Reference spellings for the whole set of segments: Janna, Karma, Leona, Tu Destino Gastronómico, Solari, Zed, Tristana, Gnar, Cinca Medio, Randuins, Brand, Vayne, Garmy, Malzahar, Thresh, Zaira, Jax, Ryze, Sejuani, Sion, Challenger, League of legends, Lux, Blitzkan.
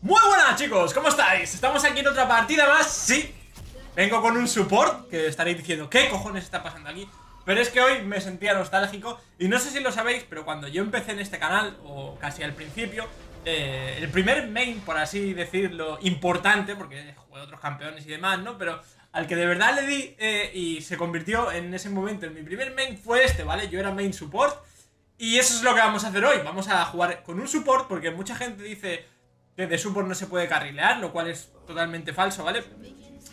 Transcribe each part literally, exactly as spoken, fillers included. Muy buenas, chicos, ¿cómo estáis? Estamos aquí en otra partida más, sí. Vengo con un support, que estaréis diciendo ¿qué cojones está pasando aquí? Pero es que hoy me sentía nostálgico. Y no sé si lo sabéis, pero cuando yo empecé en este canal, o casi al principio, eh, el primer main, por así decirlo, importante, porque jugué otros campeones y demás, ¿no? Pero al que de verdad le di eh, y se convirtió en ese momento en mi primer main fue este, ¿vale? Yo era main support. Y eso es lo que vamos a hacer hoy. Vamos a jugar con un support, porque mucha gente dice desde support no se puede carrilear, lo cual es totalmente falso, ¿vale?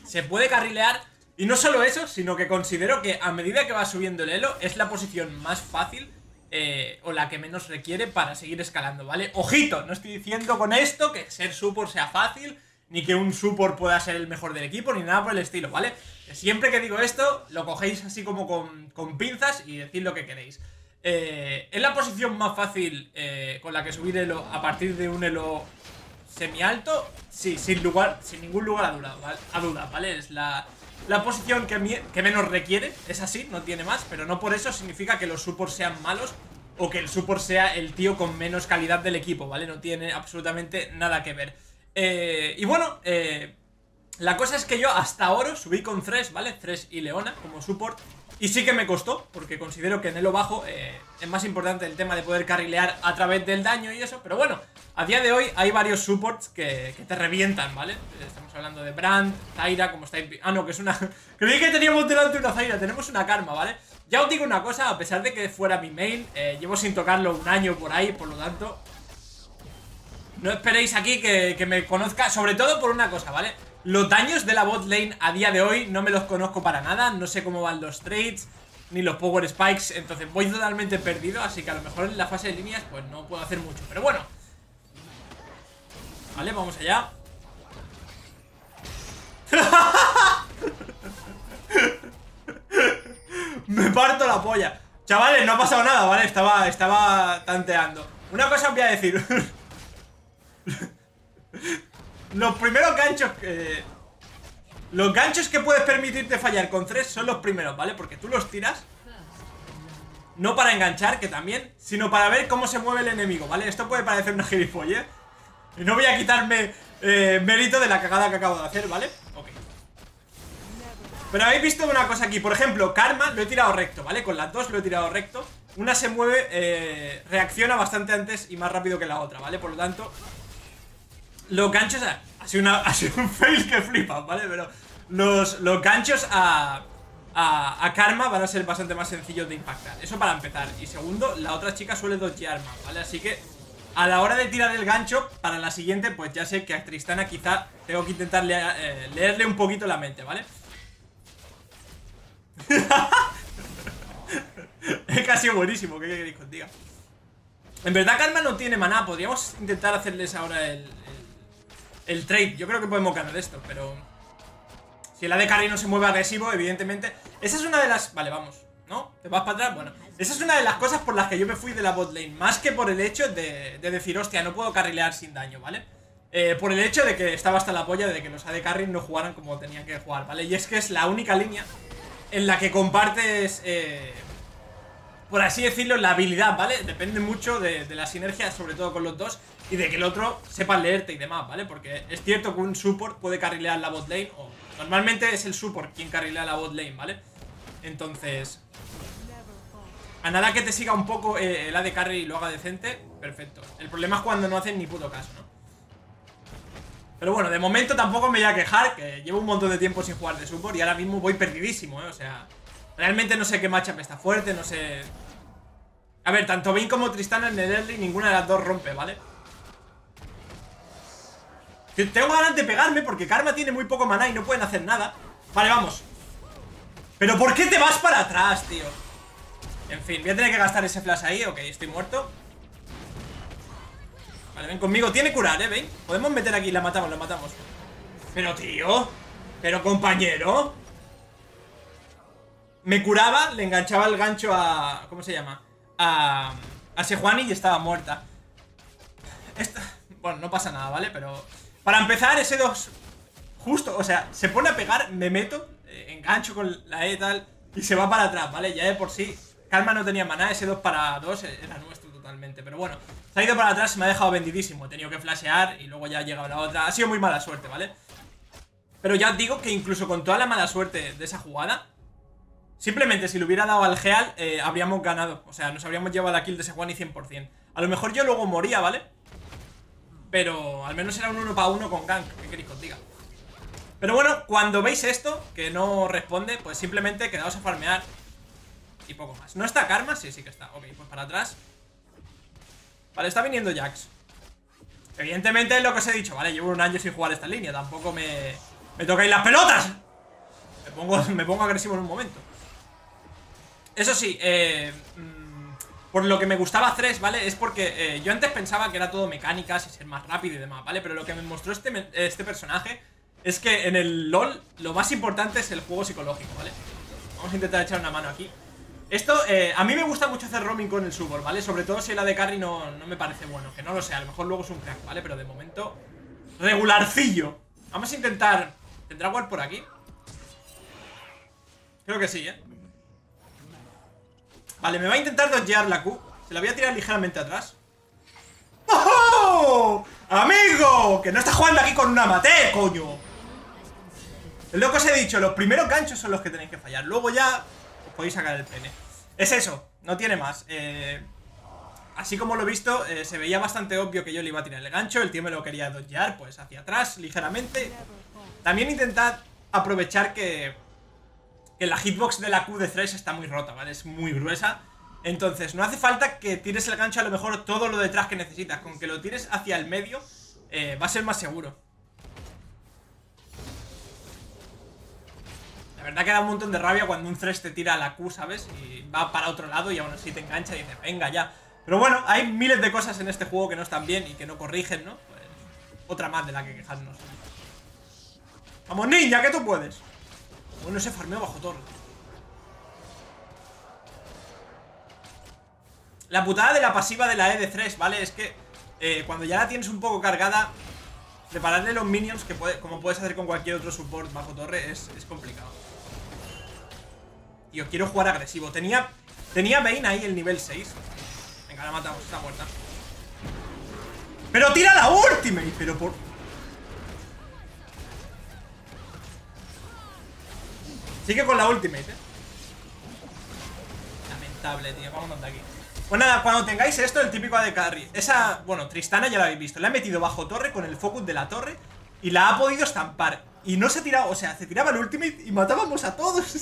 Se puede carrilear, y no solo eso, sino que considero que a medida que va subiendo el elo, es la posición más fácil eh, o la que menos requiere para seguir escalando, ¿vale? Ojito, no estoy diciendo con esto que ser support sea fácil, ni que un support pueda ser el mejor del equipo, ni nada por el estilo, ¿vale? Siempre que digo esto, lo cogéis así como con, con pinzas y decid lo que queréis. Eh, es la posición más fácil eh, con la que subir elo a partir de un elo semialto, sí, sin lugar, sin ningún lugar a duda, ¿vale? A duda, ¿vale? Es la, la posición que, mi, que menos requiere, es así, no tiene más, pero no por eso significa que los supports sean malos o que el support sea el tío con menos calidad del equipo, ¿vale? No tiene absolutamente nada que ver. Eh, y bueno, eh, la cosa es que yo hasta ahora subí con Thresh, ¿vale? Thresh y Leona como support, y sí que me costó, porque considero que en elo bajo eh, es más importante el tema de poder carrilear a través del daño y eso, pero bueno, a día de hoy hay varios supports que, que te revientan, ¿vale? Estamos hablando de Brand, Zaira, como está... Ah, no, que es una... Creí que teníamos delante una Zaira, tenemos una Karma, ¿vale? Ya os digo una cosa, a pesar de que fuera mi main, eh, llevo sin tocarlo un año por ahí, por lo tanto no esperéis aquí que, que me conozca, sobre todo por una cosa, ¿vale? Los daños de la bot lane a día de hoy no me los conozco para nada, no sé cómo van los trades, ni los power spikes, entonces voy totalmente perdido, así que a lo mejor en la fase de líneas pues no puedo hacer mucho, pero bueno. Vale, vamos allá. Me parto la polla. Chavales, no ha pasado nada, ¿vale? Estaba, estaba tanteando. Una cosa os voy a decir. Los primeros ganchos que... Los ganchos que puedes permitirte fallar con Thresh son los primeros, ¿vale? Porque tú los tiras no para enganchar, que también, sino para ver cómo se mueve el enemigo, ¿vale? Esto puede parecer una gilipollez, y no voy a quitarme eh, mérito de la cagada que acabo de hacer, ¿vale? Ok. Pero habéis visto una cosa aquí. Por ejemplo, Karma lo he tirado recto, ¿vale? Con las dos lo he tirado recto. Una se mueve, eh, reacciona bastante antes y más rápido que la otra, ¿vale? Por lo tanto... Los ganchos a... Ha sido, una, ha sido un fail que flipas, ¿vale? Pero los, los ganchos a, a... A Karma van a ser bastante más sencillos de impactar. Eso para empezar. Y segundo, la otra chica suele dodgear más, ¿vale? Así que a la hora de tirar el gancho, para la siguiente, pues ya sé que a Tristana quizá tengo que intentar leer, eh, leerle un poquito la mente, ¿vale? Es casi buenísimo, ¿qué queréis contigo? En verdad Karma no tiene maná, podríamos intentar hacerles ahora el, el, el trade. Yo creo que podemos ganar esto, pero si el A D Carry no se mueve agresivo, evidentemente. Esa es una de las... Vale, vamos. ¿No? ¿Te vas para atrás? Bueno, esa es una de las cosas por las que yo me fui de la bot lane, más que por el hecho de, de decir, hostia, no puedo carrilear sin daño, ¿vale? Eh, por el hecho de que estaba hasta la polla de que los A D Carry no jugaran como tenían que jugar, ¿vale? Y es que es la única línea en la que compartes, eh, por así decirlo, la habilidad, ¿vale? Depende mucho de, de la sinergia, sobre todo con los dos, y de que el otro sepa leerte y demás, ¿vale? Porque es cierto que un support puede carrilear la bot lane, o normalmente es el support quien carrilea la bot lane, ¿vale? Entonces... A nada que te siga un poco eh, el A D Carry y lo haga decente, perfecto. El problema es cuando no hacen ni puto caso, ¿no? Pero bueno, de momento tampoco me voy a quejar, que llevo un montón de tiempo sin jugar de support y ahora mismo voy perdidísimo, ¿eh? O sea, realmente no sé qué matchup está fuerte, no sé... A ver, tanto Vayne como Tristana en el early, ninguna de las dos rompe, ¿vale? Tengo ganas de pegarme porque Karma tiene muy poco maná y no pueden hacer nada. Vale, vamos. ¿Pero por qué te vas para atrás, tío? En fin, voy a tener que gastar ese flash ahí. Ok, estoy muerto. Vale, ven conmigo. Tiene curar, ¿eh? ¿Ven? Podemos meter aquí. La matamos, la matamos. Pero, tío. Pero, compañero. Me curaba, le enganchaba el gancho a... ¿Cómo se llama? A... A Sejuani y estaba muerta. Esta... Bueno, no pasa nada, ¿vale? Pero... Para empezar, ese dos... Justo, o sea, se pone a pegar, me meto, eh, engancho con la E y tal, y se va para atrás, ¿vale? Ya de por sí... Karma no tenía maná, ese dos para dos era nuestro totalmente. totalmente. Pero bueno, se ha ido para atrás, me ha dejado vendidísimo. He tenido que flashear y luego ya ha llegado la otra. Ha sido muy mala suerte, ¿vale? Pero ya os digo que incluso con toda la mala suerte de esa jugada, simplemente si le hubiera dado al Heal, eh, habríamos ganado. O sea, nos habríamos llevado la kill de Sejuani cien por cien. A lo mejor yo luego moría, ¿vale? Pero al menos era un uno para uno con gank. ¿Qué queréis que os diga? Pero bueno, cuando veis esto, que no responde, pues simplemente quedaos a farmear y poco más. ¿No está Karma? Sí, sí que está. Ok, pues para atrás. Vale, está viniendo Jax. Evidentemente es lo que os he dicho, ¿vale? Llevo un año sin jugar esta línea. Tampoco me... ¡Me toquéis las pelotas! Me pongo, me pongo agresivo en un momento. Eso sí, eh... por lo que me gustaba Thresh, ¿vale? Es porque eh, yo antes pensaba que era todo mecánicas y ser más rápido y demás, ¿vale? Pero lo que me mostró este, este personaje es que en el LoL lo más importante es el juego psicológico, ¿vale? Vamos a intentar echar una mano aquí. Esto, eh, a mí me gusta mucho hacer roaming con el support, ¿vale? Sobre todo si la de carry no, no me parece bueno, que no lo sé, a lo mejor luego es un crack, ¿vale? Pero de momento, regularcillo. Vamos a intentar... ¿Tendrá ward por aquí? Creo que sí, ¿eh? Vale, me va a intentar dodgear la Q. Se la voy a tirar ligeramente atrás. ¡Oh! ¡Amigo! Que no está jugando aquí con una mate, coño. Es lo que os he dicho. Los primeros ganchos son los que tenéis que fallar. Luego ya os podéis sacar el pene. Es eso, no tiene más. eh, Así como lo he visto, eh, se veía bastante obvio que yo le iba a tirar el gancho. El tío me lo quería dodgear, pues hacia atrás, ligeramente. También intentad aprovechar que... que la hitbox de la Q de Thresh está muy rota, ¿vale? Es muy gruesa. Entonces, no hace falta que tires el gancho a lo mejor todo lo detrás que necesitas. Con que lo tires hacia el medio, eh, va a ser más seguro. La verdad que da un montón de rabia cuando un Thresh te tira a la Q, ¿sabes? Y va para otro lado y aún así te engancha y dices, venga ya. Pero bueno, hay miles de cosas en este juego que no están bien y que no corrigen, ¿no? Pues, otra más de la que quejarnos. ¡Vamos, ninja, que tú puedes! Bueno, se farmeó bajo torre. La putada de la pasiva de la E de Thresh, ¿vale? Es que eh, cuando ya la tienes un poco cargada, prepararle los minions, que puede, como puedes hacer con cualquier otro support bajo torre, es, es complicado. Tío, quiero jugar agresivo. Tenía tenía Vayne ahí el nivel seis. Venga, la matamos, está muerta. ¡Pero tira la ultimate! Pero por... Sigue con la ultimate, ¿eh? Lamentable, tío. Vamos a andar aquí. Pues nada, cuando tengáis esto, el típico A D Carry. Esa, bueno, Tristana ya la habéis visto. La ha metido bajo torre con el focus de la torre y la ha podido estampar. Y no se tiraba, o sea, se tiraba el ultimate y matábamos a todos.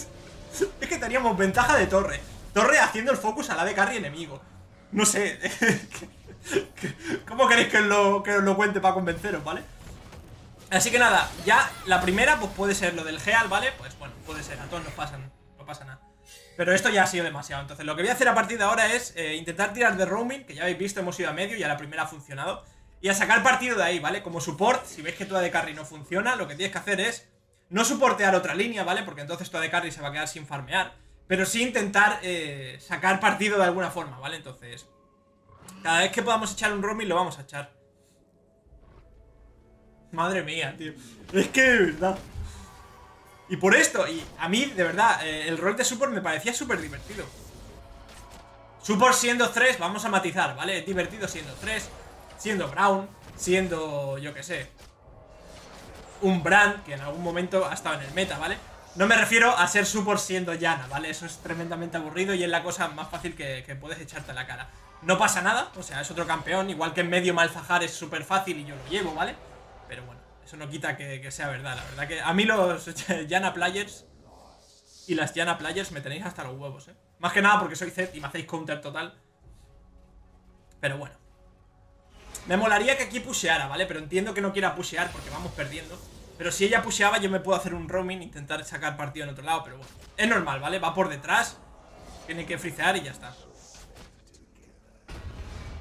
Es que teníamos ventaja de torre. Torre haciendo el focus al A D Carry enemigo. No sé. ¿Cómo queréis que os lo, que os lo cuente para convenceros, ¿vale? Así que nada, ya la primera pues puede ser lo del Heal, ¿vale? Pues bueno, puede ser, a todos nos pasan, no pasa nada. Pero esto ya ha sido demasiado, entonces lo que voy a hacer a partir de ahora es eh, intentar tirar de roaming, que ya habéis visto, hemos ido a medio, ya la primera ha funcionado. Y a sacar partido de ahí, ¿vale? Como support, si veis que tu A D Carry no funciona, lo que tienes que hacer es no soportear otra línea, ¿vale? Porque entonces tu A D Carry se va a quedar sin farmear. Pero sí intentar eh, sacar partido de alguna forma, ¿vale? Entonces, cada vez que podamos echar un roaming lo vamos a echar. Madre mía, tío. Es que de verdad. Y por esto, y a mí, de verdad, eh, el rol de support me parecía súper divertido. Support siendo Thresh, vamos a matizar, ¿vale? Es divertido siendo Thresh, siendo Brown, siendo, yo qué sé, un Brand, que en algún momento ha estado en el meta, ¿vale? No me refiero a ser support siendo Janna, ¿vale? Eso es tremendamente aburrido y es la cosa más fácil que, que puedes echarte a la cara. No pasa nada, o sea, es otro campeón. Igual que en medio Malzahar es súper fácil y yo lo llevo, ¿vale? Pero bueno, eso no quita que, que sea verdad. La verdad que a mí los Janna Players y las Janna Players me tenéis hasta los huevos, ¿eh? Más que nada porque soy Zed y me hacéis counter total. Pero bueno, me molaría que aquí pusheara, ¿vale? Pero entiendo que no quiera pushear porque vamos perdiendo. Pero si ella pusheaba yo me puedo hacer un roaming, intentar sacar partido en otro lado. Pero bueno, es normal, ¿vale? Va por detrás, tiene que frisear y ya está.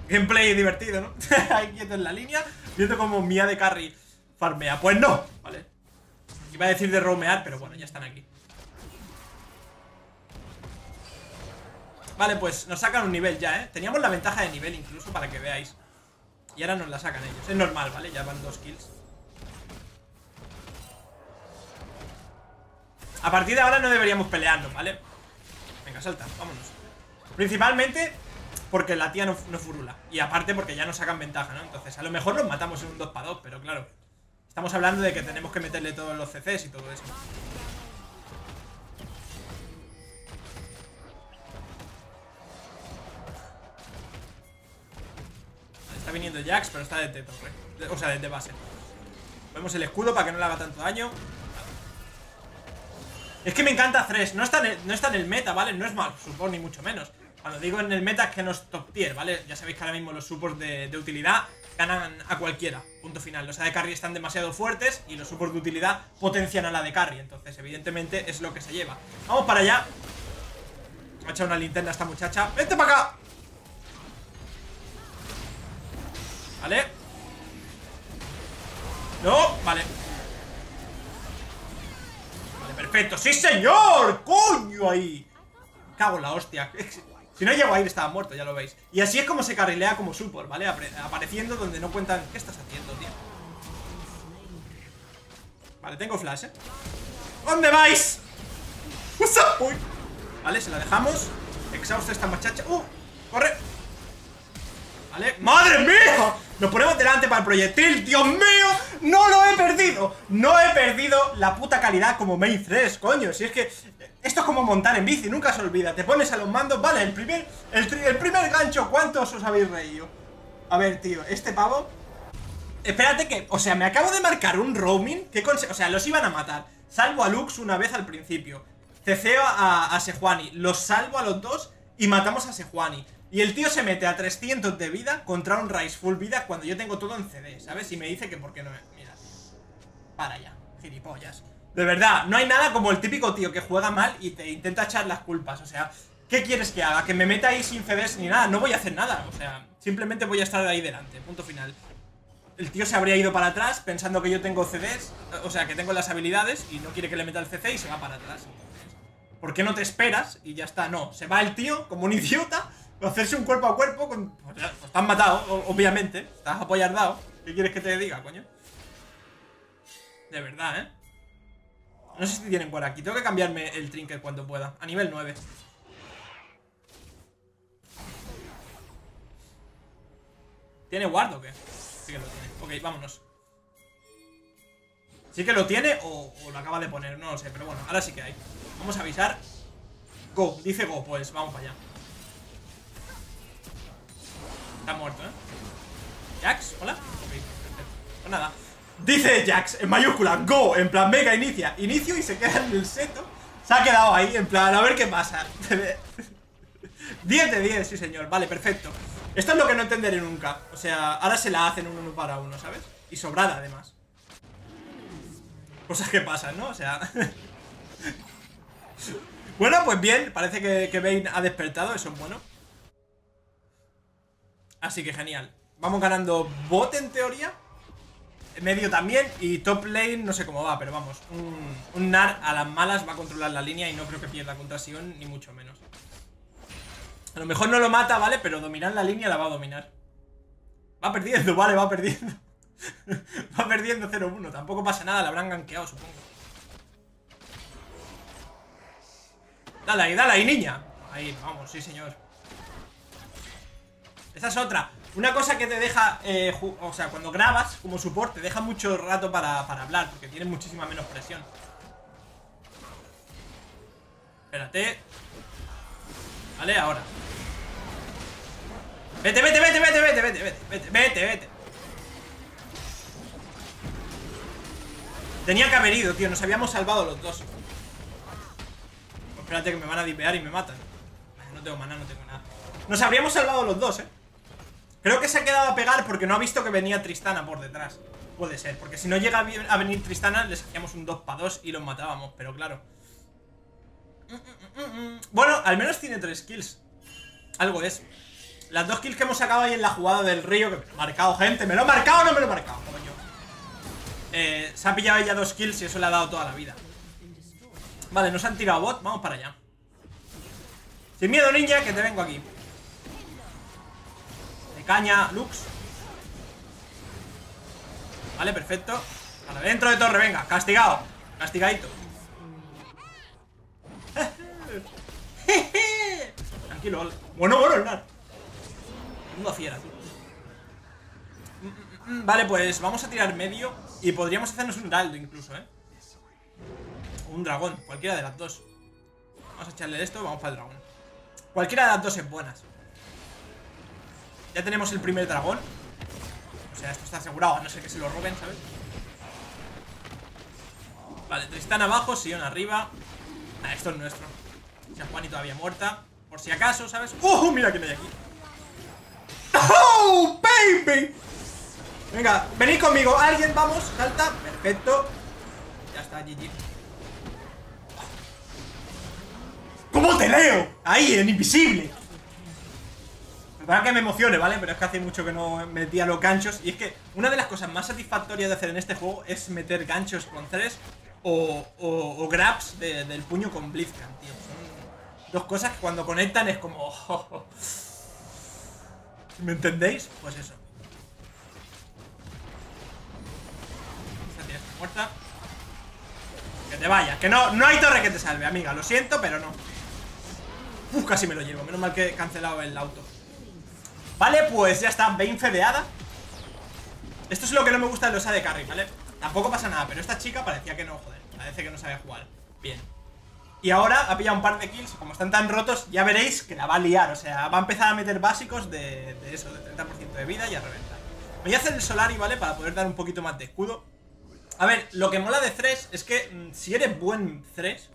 Gameplay divertido, ¿no? Ahí quieto en la línea, viendo como mi A D Carry farmea. Pues no, vale. Iba a decir de roamear, pero bueno, ya están aquí. Vale, pues nos sacan un nivel ya, ¿eh? Teníamos la ventaja de nivel incluso, para que veáis. Y ahora nos la sacan ellos. Es normal, ¿vale? Ya van dos kills. A partir de ahora no deberíamos pelearnos, ¿vale? Venga, salta, vámonos. Principalmente, porque la tía no, no furula. Y aparte porque ya nos sacan ventaja, ¿no? Entonces a lo mejor nos matamos en un dos para dos, pero claro, estamos hablando de que tenemos que meterle todos los C Cs y todo eso. Está viniendo Jax, pero está de teto, ¿eh? O sea, desde base. Vemos el escudo para que no le haga tanto daño. Es que me encanta Thresh, no está, en el, no está en el meta, ¿vale? No es mal support ni mucho menos. Cuando digo en el meta es que no es top tier, ¿vale? Ya sabéis que ahora mismo los supports de, de utilidad ganan a cualquiera, punto final. Los A D carry están demasiado fuertes y los supports de utilidad potencian a la de carry. Entonces, evidentemente, es lo que se lleva. Vamos para allá. Me ha echado una linterna esta muchacha. ¡Vente para acá! ¿Vale? No, vale. Perfecto, ¡sí señor! ¡Coño ahí! Cago en la hostia. Si no llego a ir estaba muerto, ya lo veis. Y así es como se carrilea como support, ¿vale? Apareciendo donde no cuentan... ¿Qué estás haciendo, tío? Vale, tengo flash, ¿eh? ¿Dónde vais? Uy. Vale, se la dejamos. Exhausta esta muchacha. ¡Uh! ¡Corre! Vale, ¡madre mía! Nos ponemos delante para el proyectil. ¡Dios mío! ¡No lo he perdido! No he perdido la puta calidad como main Thresh, coño. Si es que esto es como montar en bici, nunca se olvida. Te pones a los mandos, vale, el primer el, el primer gancho, ¿cuántos os habéis reído? A ver, tío, este pavo. Espérate que, o sea, me acabo de marcar un roaming que con, o sea, los iban a matar. Salvo a Lux una vez al principio, ceceo a, a Sejuani, los salvo a los dos y matamos a Sejuani. Y el tío se mete a trescientos de vida contra un Ryze full vida cuando yo tengo todo en C D, ¿sabes? Y me dice que por qué no me... Mira, tío, para ya, gilipollas. De verdad, no hay nada como el típico tío que juega mal y te intenta echar las culpas. O sea, ¿qué quieres que haga? Que me meta ahí sin C Ds ni nada, no voy a hacer nada. O sea, simplemente voy a estar ahí delante, punto final. El tío se habría ido para atrás pensando que yo tengo C Ds, o sea, que tengo las habilidades y no quiere que le meta el C C y se va para atrás. Entonces, ¿por qué no te esperas? Y ya está, no, se va el tío como un idiota. Hacerse un cuerpo a cuerpo con... Pues ya, pues te han matado, obviamente. Estás apoyardado. ¿Qué quieres que te diga, coño? De verdad, ¿eh? No sé si tienen por aquí. Tengo que cambiarme el trinket cuando pueda. A nivel nueve. ¿Tiene ward o qué? Sí que lo tiene. Ok, vámonos. Sí que lo tiene o, o lo acaba de poner. No lo sé, pero bueno, ahora sí que hay. Vamos a avisar. Go, dice go, pues vamos para allá. Está muerto, ¿eh? Jax, hola. Ok, perfecto. Pues nada. Dice Jax, en mayúscula, go. En plan, venga, inicia. Inicio y se queda en el seto. Se ha quedado ahí, en plan, a ver qué pasa. diez de diez, sí señor. Vale, perfecto. Esto es lo que no entenderé nunca. O sea, ahora se la hacen un uno para uno, ¿sabes? Y sobrada, además. Cosas que pasan, ¿no? O sea... Bueno, pues bien. Parece que, que Vayne ha despertado. Eso es bueno. Así que genial. Vamos ganando bot en teoría. Medio también. Y top lane no sé cómo va, pero vamos. Un, un Gnar a las malas va a controlar la línea y no creo que pierda contra Sion, ni mucho menos. A lo mejor no lo mata, ¿vale? Pero dominar la línea la va a dominar. Va perdiendo, vale, va perdiendo. Va perdiendo cero uno. Tampoco pasa nada, la habrán gankeado, supongo. Dale ahí, dale ahí, niña. Ahí, vamos, sí señor. Esa es otra. Una cosa que te deja, eh, o sea, cuando grabas como support, te deja mucho rato para, para hablar, porque tienes muchísima menos presión. Espérate. Vale, ahora. Vete, vete, vete, vete, vete, vete, vete, vete, vete, vete. Tenía que haber ido, tío, nos habíamos salvado los dos. Pues espérate que me van a dipear y me matan. No tengo maná, no tengo nada. Nos habríamos salvado los dos, eh. Creo que se ha quedado a pegar porque no ha visto que venía Tristana por detrás. Puede ser, porque si no llega a venir Tristana les hacíamos un dos para dos y los matábamos, pero claro. Bueno, al menos tiene tres kills. Algo es. Las dos kills que hemos sacado ahí en la jugada del río, que me lo he marcado, gente. ¿Me lo he marcado o no me lo he marcado? Coño. Eh, se ha pillado ella dos kills y eso le ha dado toda la vida. Vale, nos han tirado bot, vamos para allá. Sin miedo, niña, que te vengo aquí. Caña, Lux. Vale, perfecto. Vale, dentro de torre, venga, castigado. Castigadito. Tranquilo, vale. Bueno, bueno, Gnar. Una fiera. Vale, pues vamos a tirar medio. Y podríamos hacernos un heraldo incluso, ¿eh? O un dragón, cualquiera de las dos. Vamos a echarle esto, vamos para el dragón. Cualquiera de las dos es buenas. Ya tenemos el primer dragón. O sea, esto está asegurado, a no ser que se lo roben, ¿sabes? Vale, Tristana abajo, Sion arriba. Ah, esto es nuestro. Sejuani todavía muerta. Por si acaso, ¿sabes? ¡Oh! Mira quién hay aquí. ¡Oh, baby! Venga, venid conmigo. Alguien, vamos. Salta. Perfecto. Ya está, G G. ¿Cómo te leo? Ahí, en invisible. Para que me emocione, ¿vale? Pero es que hace mucho que no metía los ganchos. Y es que una de las cosas más satisfactorias de hacer en este juego es meter ganchos con Thresh o, o, o grabs de, del puño con Blitzkan, tío. Son dos cosas que cuando conectan es como... Oh, oh, oh. ¿Me entendéis? Pues eso. Esta tía está muerta. Que te vayas, que no, no hay torre que te salve, amiga. Lo siento, pero no. Uf, casi me lo llevo. Menos mal que he cancelado el auto. Vale, pues ya está, Vayne fedeada. Esto es lo que no me gusta de los A D Carry, ¿vale? Tampoco pasa nada, pero esta chica parecía que no, joder. Parece que no sabe jugar. Bien. Y ahora ha pillado un par de kills. Como están tan rotos, ya veréis que la va a liar. O sea, va a empezar a meter básicos de, de eso, de treinta por ciento de vida y a reventar. Me voy a hacer el Solari, ¿vale? Para poder dar un poquito más de escudo. A ver, lo que mola de Thresh es que mmm, si eres buen Thresh,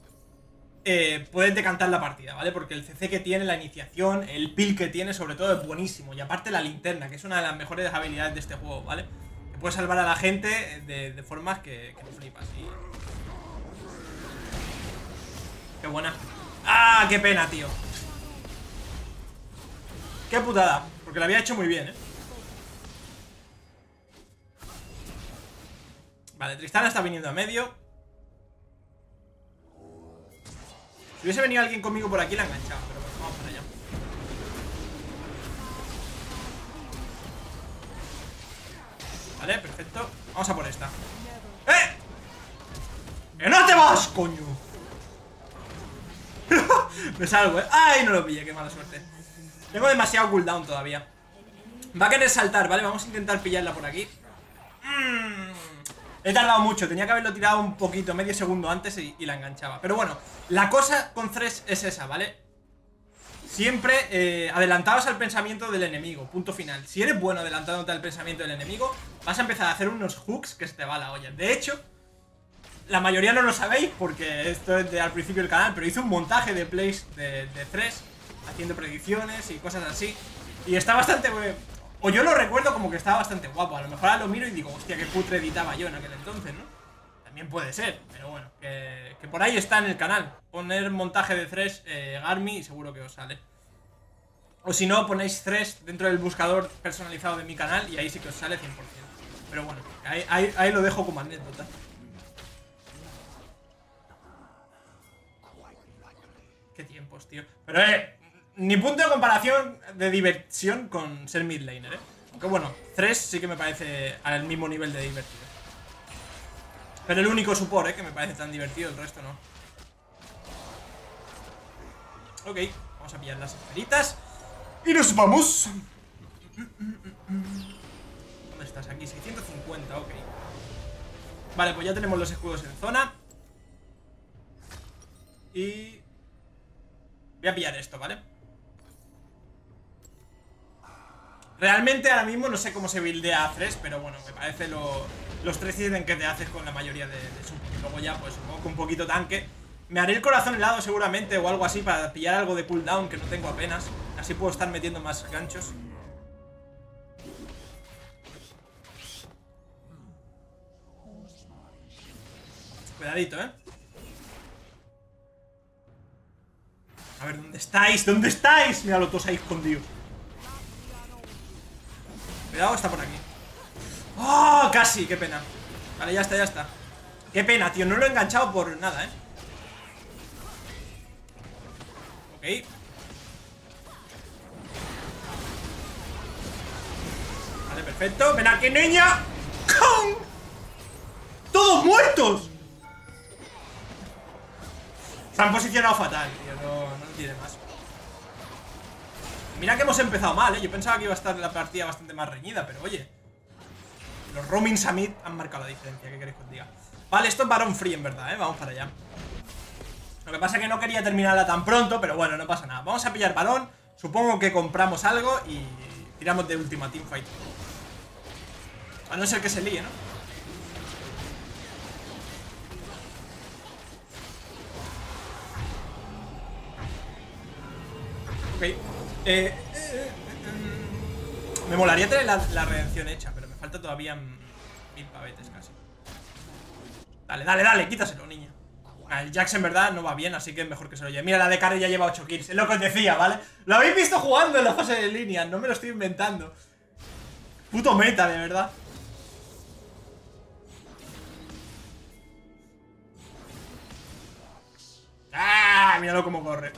Eh, puedes decantar la partida, ¿vale? Porque el C C que tiene, la iniciación, el peel que tiene, sobre todo, es buenísimo. Y aparte la linterna, que es una de las mejores habilidades de este juego, ¿vale? Que puede salvar a la gente de, de formas que, que no flipas. Y... ¡Qué buena! ¡Ah, qué pena, tío! ¡Qué putada! Porque la había hecho muy bien, ¿eh? Vale, Tristana está viniendo a medio. Si hubiese venido alguien conmigo por aquí, la enganchaba. Pero bueno, vamos para allá. Vale, perfecto. Vamos a por esta. ¡Eh! ¡Que no te vas, coño! Me salgo, ¿eh? ¡Ay, no lo pillé! ¡Qué mala suerte! Tengo demasiado cooldown todavía. Va a querer saltar, ¿vale? Vamos a intentar pillarla por aquí. Mmm... He tardado mucho, tenía que haberlo tirado un poquito, medio segundo antes y, y la enganchaba. Pero bueno, la cosa con Thresh es esa, ¿vale? Siempre eh, adelantaos al pensamiento del enemigo, punto final. Si eres bueno adelantándote al pensamiento del enemigo, vas a empezar a hacer unos hooks que se te va la olla. De hecho, la mayoría no lo sabéis porque esto es de al principio del canal, pero hice un montaje de plays de, de Thresh, haciendo predicciones y cosas así. Y está bastante... O yo lo recuerdo como que estaba bastante guapo. A lo mejor ahora lo miro y digo, hostia, qué putre editaba yo en aquel entonces, ¿no? También puede ser, pero bueno, que, que por ahí está en el canal. Poner montaje de Thresh, eh, Garmi, y seguro que os sale. O si no, ponéis Thresh dentro del buscador personalizado de mi canal y ahí sí que os sale cien por ciento. Pero bueno, ahí, ahí, ahí lo dejo como anécdota. Qué tiempos, tío. Pero eh... ni punto de comparación de diversión con ser midlaner, ¿eh? Aunque bueno, Thresh sí que me parece al mismo nivel de divertido. Pero el único support, ¿eh? Que me parece tan divertido, el resto no. Ok, vamos a pillar las esferitas. ¡Y nos vamos! ¿Dónde estás? Aquí, seiscientos cincuenta, ok. Vale, pues ya tenemos los escudos en zona. Y... voy a pillar esto, ¿vale? Realmente ahora mismo no sé cómo se buildea Thresh, pero bueno, me parece lo, los tres ítems que te haces con la mayoría de, de support. Luego ya, pues supongo que un poquito tanque. Me haré el corazón helado seguramente o algo así para pillar algo de cooldown que no tengo apenas. Así puedo estar metiendo más ganchos. Cuidadito, ¿eh? A ver, ¿dónde estáis? ¿Dónde estáis? Míralo, todos ahí escondidos. Cuidado, está por aquí. ¡Oh! Casi, qué pena. Vale, ya está, ya está. Qué pena, tío, no lo he enganchado por nada, ¿eh? Ok. Vale, perfecto. ¡Ven aquí, niña! ¡Con! ¡Todos muertos! Se han posicionado fatal, tío. No, no tiene más. Mira que hemos empezado mal, ¿eh? Yo pensaba que iba a estar la partida bastante más reñida, pero oye, los roaming summit han marcado la diferencia, ¿qué queréis que os diga? Vale, esto es Baron Free en verdad, ¿eh? Vamos para allá. Lo que pasa es que no quería terminarla tan pronto, pero bueno, no pasa nada. Vamos a pillar Barón, supongo que compramos algo y tiramos de última teamfight. A no ser que se líe, ¿no? Ok. Eh, eh, eh, mm. Me molaría tener la, la redención hecha, pero me falta todavía mil pavetes casi. Dale, dale, dale, quítaselo, niña. Ah, el Jax en verdad no va bien, así que es mejor que se lo lleve. Mira, la de carry ya lleva ocho kills, es lo que os decía, ¿vale? Lo habéis visto jugando en la fase de línea, no me lo estoy inventando. Puto meta, de verdad. ¡Ah! Míralo cómo corre.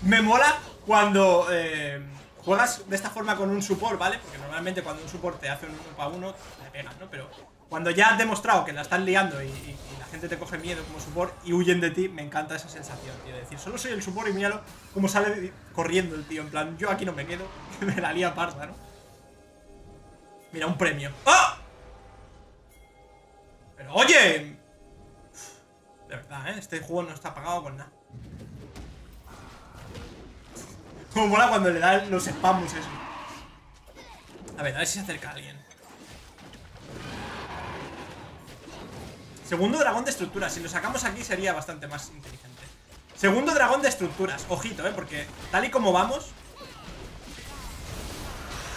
Me mola cuando eh, juegas de esta forma con un support, ¿vale? Porque normalmente cuando un support te hace un uno para uno, le pegas, ¿no? Pero cuando ya has demostrado que la estás liando y, y, y la gente te coge miedo como support y huyen de ti, me encanta esa sensación, tío. De decir, solo soy el support y míralo cómo sale corriendo el tío. En plan, yo aquí no me quedo, que me la lía parda, ¿no? Mira, un premio. ¡Oh! Pero oye, de verdad, ¿eh? Este juego no está pagado con nada. Como mola cuando le dan los spams eso. A ver, a ver si se acerca a alguien. Segundo dragón de estructuras. Si lo sacamos aquí sería bastante más inteligente. Segundo dragón de estructuras. Ojito, eh, porque tal y como vamos.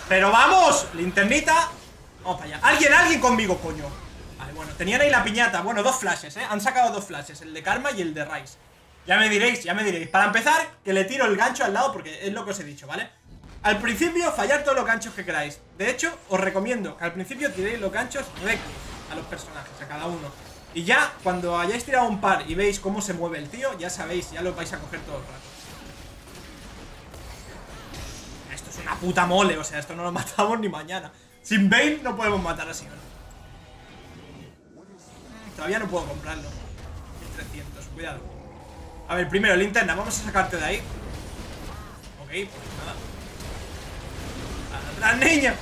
¡Pero vamos! Linternita. Vamos para allá. Alguien, alguien conmigo, coño. Vale, bueno, tenían ahí la piñata. Bueno, dos flashes, eh. Han sacado dos flashes. El de Karma y el de Ryze. Ya me diréis, ya me diréis. Para empezar, que le tiro el gancho al lado porque es lo que os he dicho, ¿vale? Al principio, fallar todos los ganchos que queráis. De hecho, os recomiendo que al principio tiréis los ganchos rectos a los personajes, a cada uno. Y ya, cuando hayáis tirado un par y veis cómo se mueve el tío, ya sabéis, ya lo vais a coger todo el rato. Esto es una puta mole, o sea, esto no lo matamos ni mañana. Sin Vayne no podemos matar así, ¿no? Todavía no puedo comprarlo. mil trescientos, cuidado. A ver, primero, linterna, vamos a sacarte de ahí. Ok, pues nada. ¡Atrás, niña!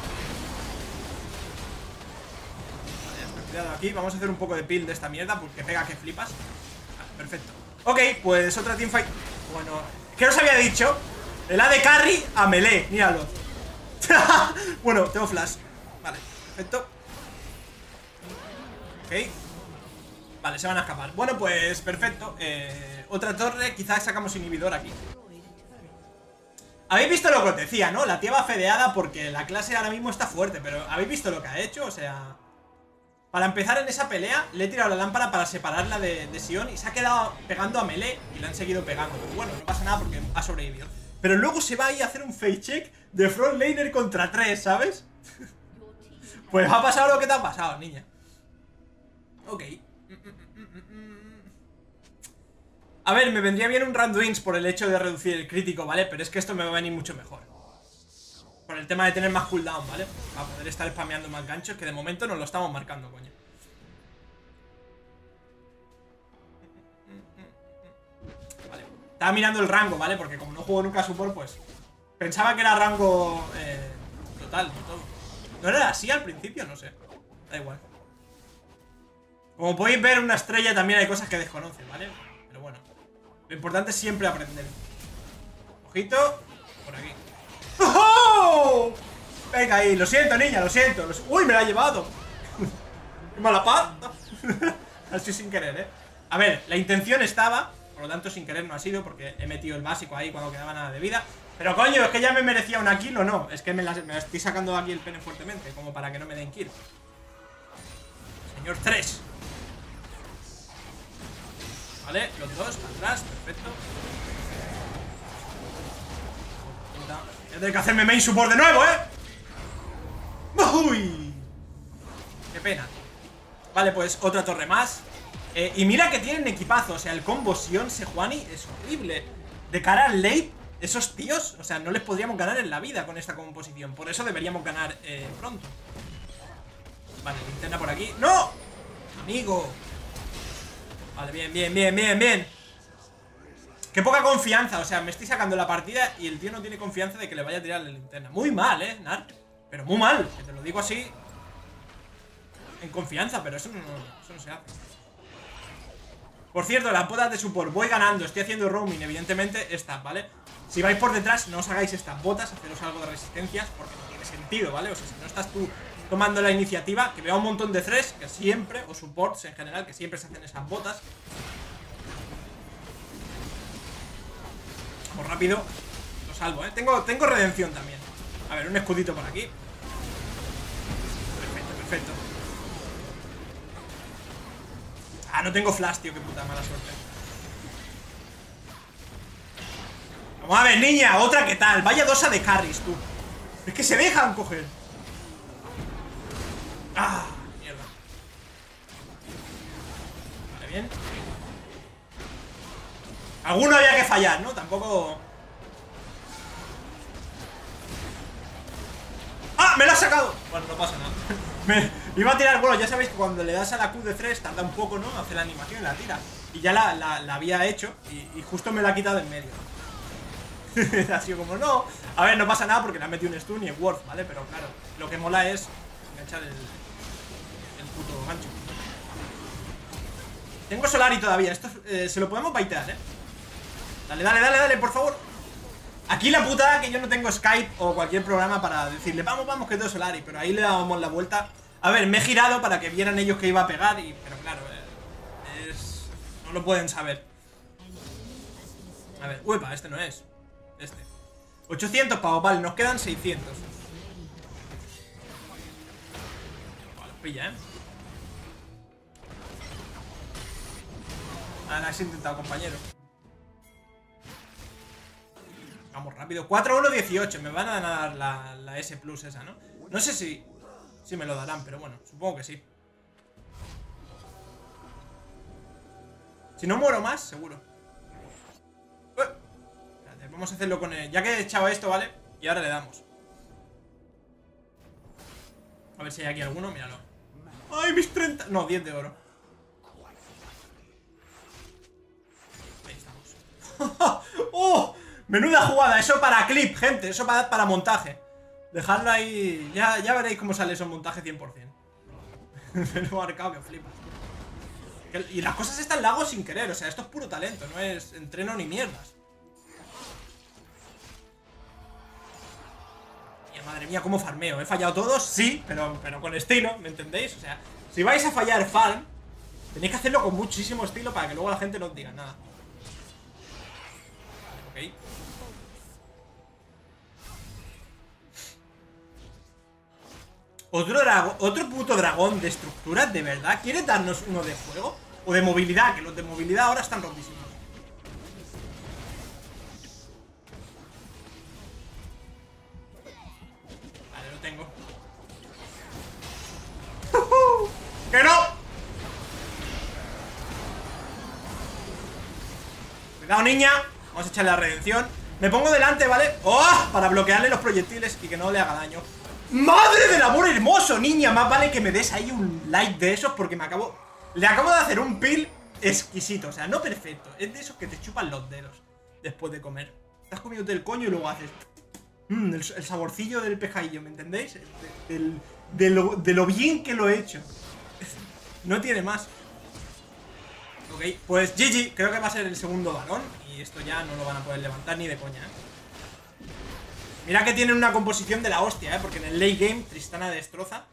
Cuidado aquí, vamos a hacer un poco de peel de esta mierda porque pega que flipas. Vale, perfecto. Ok, pues otra teamfight. Bueno, ¿qué os había dicho? El A de carry a melee, míralo. Bueno, tengo flash. Vale, perfecto. Ok. Vale, se van a escapar. Bueno, pues perfecto. eh, Otra torre, quizás sacamos inhibidor aquí. Habéis visto lo que os decía, ¿no? La tía va fedeada porque la clase ahora mismo está fuerte. Pero habéis visto lo que ha hecho, o sea... Para empezar en esa pelea, le he tirado la lámpara para separarla de, de Sion y se ha quedado pegando a melee y la han seguido pegando. Pero bueno, no pasa nada porque ha sobrevivido. Pero luego se va a ir a hacer un face check de frontlaner contra tres, ¿sabes? Pues ha pasado lo que te ha pasado, niña. Ok. A ver, me vendría bien un Randuins por el hecho de reducir el crítico, ¿vale? Pero es que esto me va a venir mucho mejor. Por el tema de tener más cooldown, ¿vale? Para poder estar spameando más ganchos, que de momento nos lo estamos marcando, coño. Vale. Estaba mirando el rango, ¿vale? Porque como no juego nunca a support, pues... Pensaba que era rango... Eh, total, no todo. ¿No era así al principio? No sé. Da igual. Como podéis ver, una estrella también hay cosas que desconocen, ¿vale? Pero bueno. Lo importante es siempre aprender. Ojito. Por aquí. ¡Oh! Venga ahí, lo siento, niña, lo siento. Lo si... ¡Uy, me la ha llevado! ¡Qué mala pata! Así sin querer, ¿eh? A ver, la intención estaba, por lo tanto sin querer no ha sido, porque he metido el básico ahí cuando quedaba nada de vida. Pero coño, es que ya me merecía una kill o no. Es que me la, me la estoy sacando aquí el pene fuertemente, como para que no me den kill. Señor Thresh. Vale, los dos, atrás, perfecto. Tendré que hacerme main support de nuevo, ¿eh? ¡Uy! Qué pena. Vale, pues otra torre más. eh, Y mira que tienen equipazo. O sea, el combo Sion Sejuani es horrible. De cara al late, esos tíos, o sea, no les podríamos ganar en la vida con esta composición. Por eso deberíamos ganar eh, pronto. Vale, linterna por aquí. ¡No! Amigo. Vale, bien, bien, bien, bien, bien. Qué poca confianza, o sea, me estoy sacando la partida y el tío no tiene confianza de que le vaya a tirar la linterna. Muy mal, eh, Gnar. Pero muy mal, que te lo digo así. En confianza, pero eso no, eso no se hace. Por cierto, las botas de support, voy ganando. Estoy haciendo roaming, evidentemente, estas, ¿vale? Si vais por detrás, no os hagáis estas botas. Haceros algo de resistencias, porque no tiene sentido, ¿vale? O sea, si no estás tú tomando la iniciativa, que veo un montón de Thresh que siempre, o supports en general, que siempre se hacen esas botas. Vamos rápido. Lo salvo, ¿eh? Tengo, tengo redención también. A ver, un escudito por aquí. Perfecto, perfecto. Ah, no tengo flash, tío, qué puta mala suerte. Vamos a ver, niña, otra que tal. Vaya dosa de carries, tú. Es que se dejan coger. Ah, mierda. Vale, bien. Alguno había que fallar, ¿no? Tampoco... ¡Ah! ¡Me lo ha sacado! Bueno, no pasa nada. Me iba a tirar, bueno, ya sabéis que cuando le das a la Q de Thresh tarda un poco, ¿no? Hace la animación y la tira. Y ya la, la, la había hecho y, y justo me la ha quitado en medio. Ha sido como, no. A ver, no pasa nada porque le han metido un stun y es worth, ¿vale? Pero claro, lo que mola es enganchar el, el puto gancho. Tengo Solari todavía, esto eh, se lo podemos baitear, ¿eh? Dale, dale, dale, dale, por favor. Aquí la putada que yo no tengo Skype o cualquier programa para decirle vamos, vamos, que todo Solari, pero ahí le dábamos la vuelta. A ver, me he girado para que vieran ellos que iba a pegar y, pero claro, eh, es, no lo pueden saber. A ver, uepa, este no es. Este ochocientos pavos, vale, nos quedan seiscientos. Vale, pilla, eh. Ah, la has intentado, compañero. Vamos rápido, cuatro uno dieciocho. Me van a dar la, la S Plus esa, ¿no? No sé si, si me lo darán, pero bueno, supongo que sí. Si no muero más, seguro. uh, Espérate, vamos a hacerlo con el... Ya que he echado esto, ¿vale? Y ahora le damos. A ver si hay aquí alguno, míralo. ¡Ay, mis treinta! No, diez de oro. Ahí estamos. ¡Oh! Menuda jugada, eso para clip, gente, eso para, para montaje. Dejadlo ahí, ya, ya veréis cómo sale eso en montaje cien por cien. Me lo he marcado que flipas. Y las cosas están lago sin querer, o sea, esto es puro talento, no es entreno ni mierdas. Mía, madre mía, cómo farmeo, he fallado todos, sí, pero, pero con estilo, ¿me entendéis? O sea, si vais a fallar farm, tenéis que hacerlo con muchísimo estilo para que luego la gente no os diga nada. Vale, ok. Otro, otro puto dragón de estructuras, de verdad. ¿Quieres darnos uno de fuego? O de movilidad, que los de movilidad ahora están rotísimos. Vale, lo tengo. ¡Que no! Cuidado, niña. Vamos a echarle la redención. Me pongo delante, ¿vale? ¡Oh! Para bloquearle los proyectiles y que no le haga daño. ¡Madre del amor hermoso, niña! Más vale que me des ahí un like de esos porque me acabo... Le acabo de hacer un peel exquisito, o sea, no perfecto. Es de esos que te chupan los dedos después de comer. Estás comiéndote el coño y luego haces... Mm, el, el saborcillo del pescadillo, ¿me entendéis? De, del, de, lo, de lo bien que lo he hecho. No tiene más. Ok, pues G G, creo que va a ser el segundo balón. Y esto ya no lo van a poder levantar ni de coña, ¿eh? Mira que tienen una composición de la hostia, ¿eh? Porque en el late game Tristana destroza.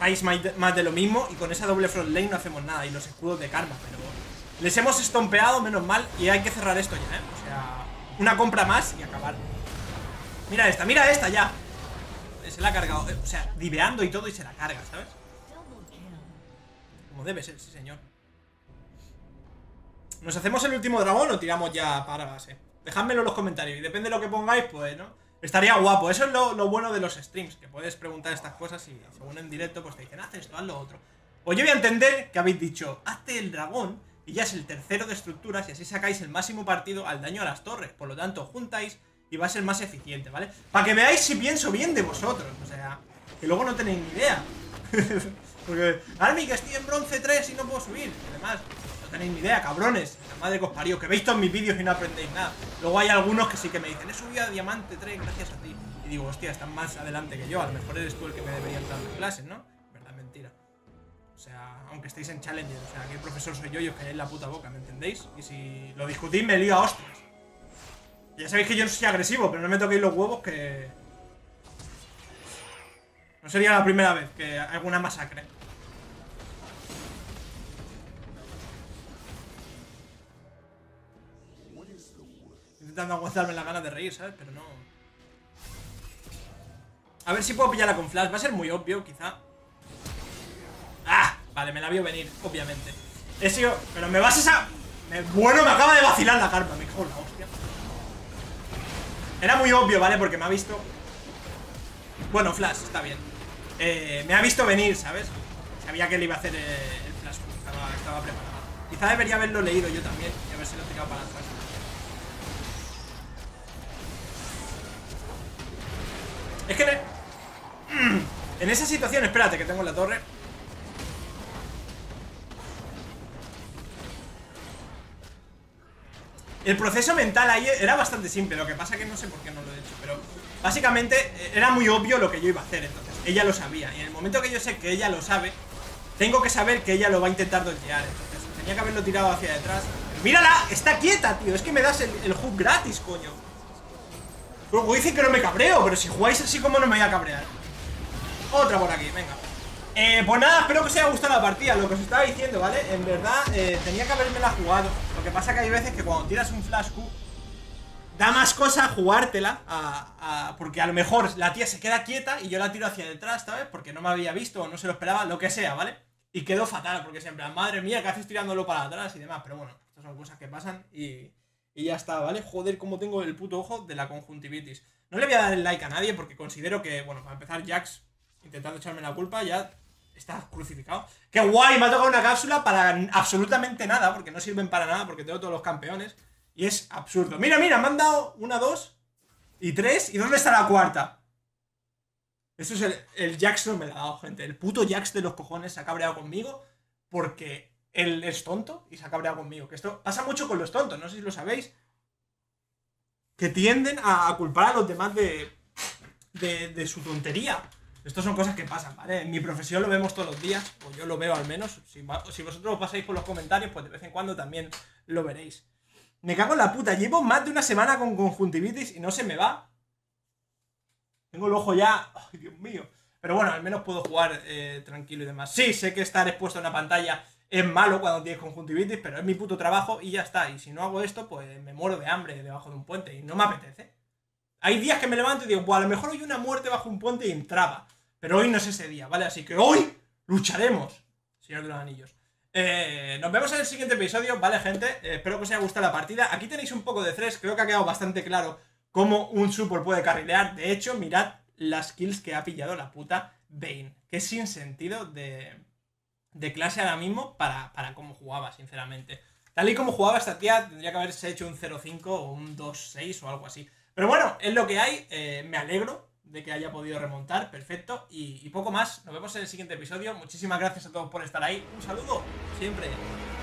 Vais más de lo mismo y con esa doble front lane no hacemos nada. Y los escudos de Karma, pero... Les hemos estompeado, menos mal, y hay que cerrar esto ya, ¿eh? O sea, una compra más y acabar. Mira esta, mira esta ya. Se la ha cargado, o sea, diveando y todo y se la carga, ¿sabes? Como debe ser, sí señor. ¿Nos hacemos el último dragón o tiramos ya para base? Dejádmelo en los comentarios y depende de lo que pongáis, pues, ¿no? Estaría guapo, eso es lo, lo bueno de los streams, que puedes preguntar estas cosas y según en directo pues te dicen, haz esto, haz lo otro. Pues yo voy a entender que habéis dicho, hazte el dragón y ya es el tercero de estructuras y así sacáis el máximo partido al daño a las torres. Por lo tanto, juntáis y va a ser más eficiente, ¿vale? Para que veáis si pienso bien de vosotros, o sea, que luego no tenéis ni idea. Porque, Army, que estoy en bronce tres y no puedo subir, además... tenéis ni idea, cabrones. La madre que os parió, que veis todos mis vídeos y no aprendéis nada. Luego hay algunos que sí que me dicen, he subido a Diamante tres gracias a ti. Y digo, hostia, están más adelante que yo. A lo mejor eres tú el que me deberían dar las clases, ¿no? Verdad, mentira. O sea, aunque estéis en Challenger, o sea, que el profesor soy yo y os calláis la puta boca, ¿me entendéis? Y si lo discutís, me lío a hostias. Ya sabéis que yo no soy agresivo, pero no me toquéis los huevos que... No sería la primera vez que alguna masacre. Intentando aguantarme las ganas de reír, ¿sabes? Pero no. A ver si puedo pillarla con flash. Va a ser muy obvio, quizá. ¡Ah! Vale, me la vio venir, obviamente. He sido... Pero me vas esa... Me... Bueno, me acaba de vacilar la Karma. Me cago en la hostia. Era muy obvio, ¿vale? Porque me ha visto... Bueno, flash, está bien. Eh, me ha visto venir, ¿sabes? Sabía que le iba a hacer eh, el flash. Estaba, estaba preparado. Quizá debería haberlo leído yo también y haberse lo tirado para atrás. Es que... Le... En esa situación... Espérate, que tengo la torre. El proceso mental ahí era bastante simple. Lo que pasa que no sé por qué no lo he hecho, pero... Básicamente era muy obvio lo que yo iba a hacer, entonces ella lo sabía. Y en el momento que yo sé que ella lo sabe, tengo que saber que ella lo va a intentar dodgear. Entonces tenía que haberlo tirado hacia detrás. Pero ¡mírala! ¡Está quieta, tío! Es que me das el, el hook gratis, coño. Luego dicen que no me cabreo, pero si jugáis así como no me voy a cabrear. Otra por aquí, venga. Eh, pues nada, espero que os haya gustado la partida, lo que os estaba diciendo, ¿vale? En verdad, eh, tenía que haberme la jugado. Lo que pasa que hay veces que cuando tiras un flash Q da más cosa jugártela a, a, porque a lo mejor la tía se queda quieta y yo la tiro hacia detrás, ¿sabes? Porque no me había visto o no se lo esperaba, lo que sea, ¿vale? Y quedó fatal, porque siempre, madre mía, ¿qué haces tirándolo para atrás y demás? Pero bueno, estas son cosas que pasan y, y ya está, ¿vale? Joder, cómo tengo el puto ojo de la conjuntivitis. No le voy a dar el like a nadie porque considero que, bueno, para empezar, Jax, intentando echarme la culpa, ya está crucificado. ¡Qué guay! Me ha tocado una cápsula para absolutamente nada, porque no sirven para nada, porque tengo todos los campeones. Y es absurdo. Mira, mira, me han dado una, dos y tres. ¿Y dónde está la cuarta? Eso es el, el Jackson me la ha dado, gente. El puto Jax de los cojones se ha cabreado conmigo porque él es tonto y se ha cabreado conmigo. Que esto pasa mucho con los tontos, no sé si lo sabéis. Que tienden a, a culpar a los demás de, de, de su tontería. Estas son cosas que pasan, ¿vale? En mi profesión lo vemos todos los días, o yo lo veo al menos. Si, si vosotros os pasáis por los comentarios, pues de vez en cuando también lo veréis. Me cago en la puta, llevo más de una semana con conjuntivitis y no se me va. Tengo el ojo ya... ¡Ay, Dios mío! Pero bueno, al menos puedo jugar eh, tranquilo y demás. Sí, sé que estar expuesto a una pantalla es malo cuando tienes conjuntivitis, pero es mi puto trabajo y ya está. Y si no hago esto, pues me muero de hambre debajo de un puente y no me apetece. Hay días que me levanto y digo, pues a lo mejor hoy una muerte bajo un puente y entraba. Pero hoy no es ese día, ¿vale? Así que hoy lucharemos, Señor de los Anillos. Eh, nos vemos en el siguiente episodio, ¿vale, gente? Eh, espero que os haya gustado la partida. Aquí tenéis un poco de Thresh, creo que ha quedado bastante claro cómo un support puede carrilear. De hecho, mirad las kills que ha pillado la puta Vayne. Que es sin sentido de, de clase ahora mismo para, para cómo jugaba, sinceramente. Tal y como jugaba esta tía, tendría que haberse hecho un cero cinco o un dos seis o algo así. Pero bueno, es lo que hay. Eh, me alegro de que haya podido remontar, perfecto, y, y poco más. Nos vemos en el siguiente episodio. Muchísimas gracias a todos por estar ahí. Un saludo, siempre.